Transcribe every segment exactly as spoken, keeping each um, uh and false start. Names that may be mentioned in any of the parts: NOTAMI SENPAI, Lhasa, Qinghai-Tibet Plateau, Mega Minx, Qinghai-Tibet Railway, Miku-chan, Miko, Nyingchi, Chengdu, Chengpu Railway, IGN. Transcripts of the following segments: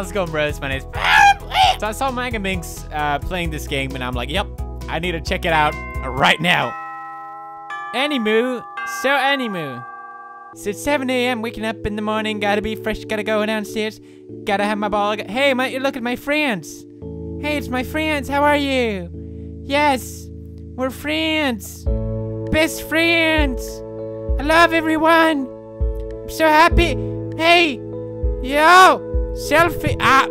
how's it going, bros? My name's... So I saw Mega Minx uh, playing this game, and I'm like, yep, I need to check it out right now. Anywho, so anywho. It's seven A M, waking up in the morning, gotta be fresh, gotta go downstairs, gotta have my ball. Hey, my, look at my friends. Hey, it's my friends, how are you? Yes, we're friends. Best friends. I love everyone. I'm so happy. Hey, yo, selfie. Ah,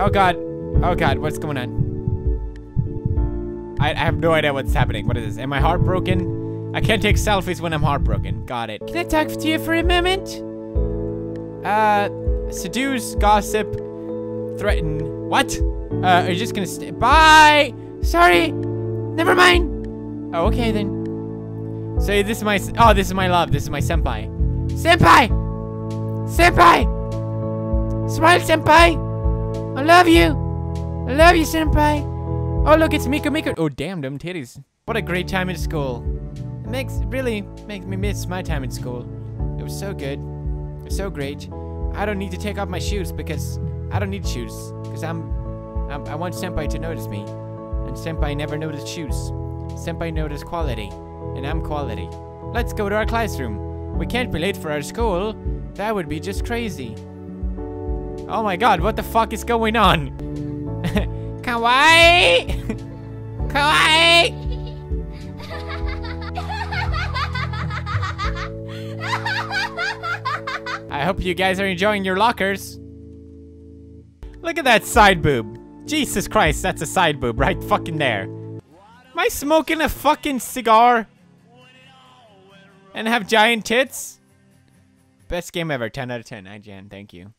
oh God, oh God, what's going on? I, I have no idea what's happening. What is this? Am I heartbroken? I can't take selfies when I'm heartbroken. Got it. Can I talk to you for a moment? Uh, seduce, gossip, threaten. What? Uh, are you just gonna stay? Bye! Sorry! Never mind! Oh, okay then. So this is my- oh, this is my love. This is my senpai. Senpai! Senpai! Smile, senpai! I love you! I love you, senpai! Oh, look, it's Miko Miko. Oh, damn, them titties. What a great time in school. Makes really makes me miss my time in school. It was so good. It was so great. I don't need to take off my shoes because I don't need shoes because I'm, I'm I want senpai to notice me, and senpai never noticed shoes. Senpai noticed quality, and I'm quality. Let's go to our classroom. We can't be late for our school. That would be just crazy. Oh my God! What the fuck is going on? Kawaii! Kawaii! I hope you guys are enjoying your lockers. Look at that side boob. Jesus Christ, that's a side boob right fucking there. Am I smoking a fucking cigar? And have giant tits? Best game ever, ten out of ten, I G N, thank you.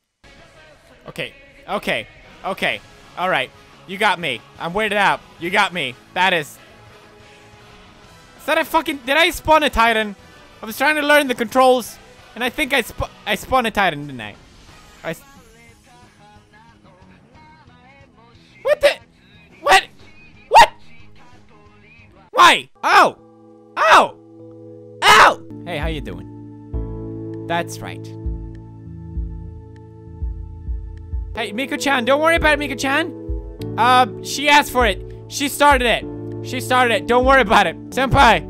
Okay, okay, okay, alright. You got me, I'm weirded out. You got me, that is... Is that a fucking... Did I spawn a Titan? I was trying to learn the controls. And I think I sp I spawned a Titan, didn't I? I what the? What? What? Why? Oh! Oh! Ow! Hey, how you doing? That's right. Hey, Miku-chan, don't worry about Miku-chan. Um, she asked for it. She started it. She started it. Don't worry about it. Senpai.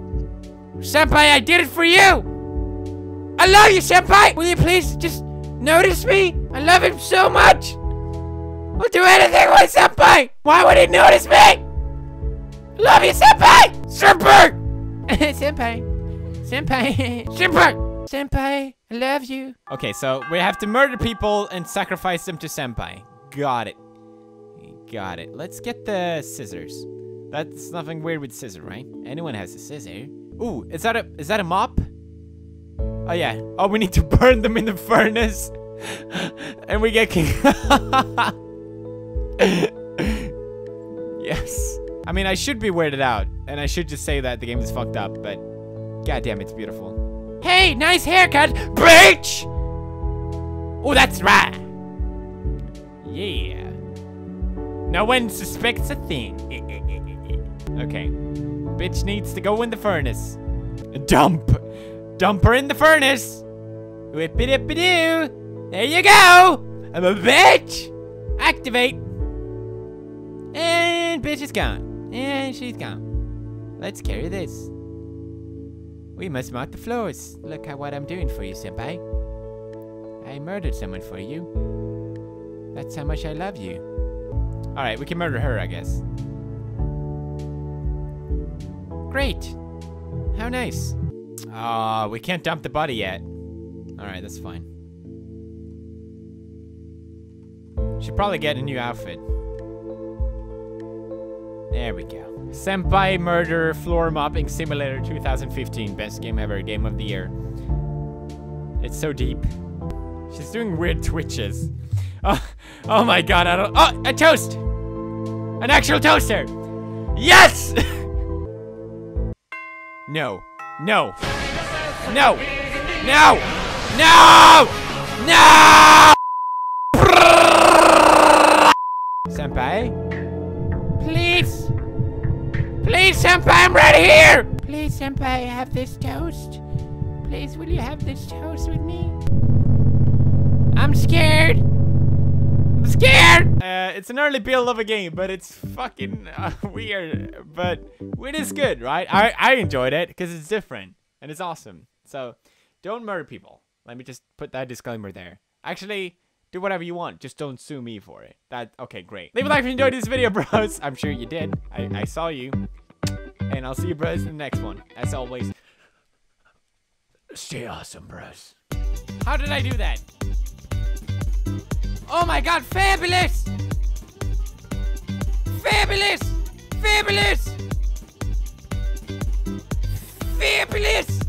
Senpai, I did it for you! I love you, senpai! Will you please just notice me? I love him so much! I'll do anything with senpai! Why would he notice me? Love you, senpai! Senpai! Senpai. Senpai. Senpai! Senpai, I love you. Okay, so we have to murder people and sacrifice them to senpai. Got it. Got it. Let's get the scissors. That's nothing weird with scissor, right? Anyone has a scissor. Ooh, is that a is that a mop? Oh yeah. Oh, we need to burn them in the furnace, and we get king. Yes. I mean, I should be weirded out, and I should just say that the game is fucked up, but goddamn, it's beautiful. Hey, nice haircut, bitch! Oh, that's right. Yeah. No one suspects a thing. Okay. Bitch needs to go in the furnace. Dump. Dump her in the furnace! Whippity-doo! There you go! I'm a bitch! Activate! And bitch is gone. And she's gone. Let's carry this. We must mop the floors. Look at what I'm doing for you, senpai. I murdered someone for you. That's how much I love you. Alright, we can murder her, I guess. Great! How nice. Ah, uh, we can't dump the body yet. Alright, that's fine. Should probably get a new outfit. There we go. Senpai Murder Floor Mopping Simulator two thousand fifteen. Best game ever. Game of the year. It's so deep. She's doing weird twitches. Oh, oh my god, I don't- Oh! A toast! An actual toaster! Yes! No. No. No. No. No. No. Senpai? Please. Please, senpai, I'm right here. Please, senpai, have this toast. Please, will you have this toast with me? I'm scared. I'm scared. scared! Uh, it's an early build of a game, but it's fucking uh, weird. But it is good, right? I, I enjoyed it because it's different and it's awesome. So don't murder people. Let me just put that disclaimer there. Actually, do whatever you want. Just don't sue me for it. That, okay, great. Leave a like if you enjoyed this video, bros. I'm sure you did. I, I saw you. And I'll see you, bros, in the next one. As always, stay awesome, bros. How did I do that? Oh my god, fabulous! Fabulous! Fabulous! Fabulous!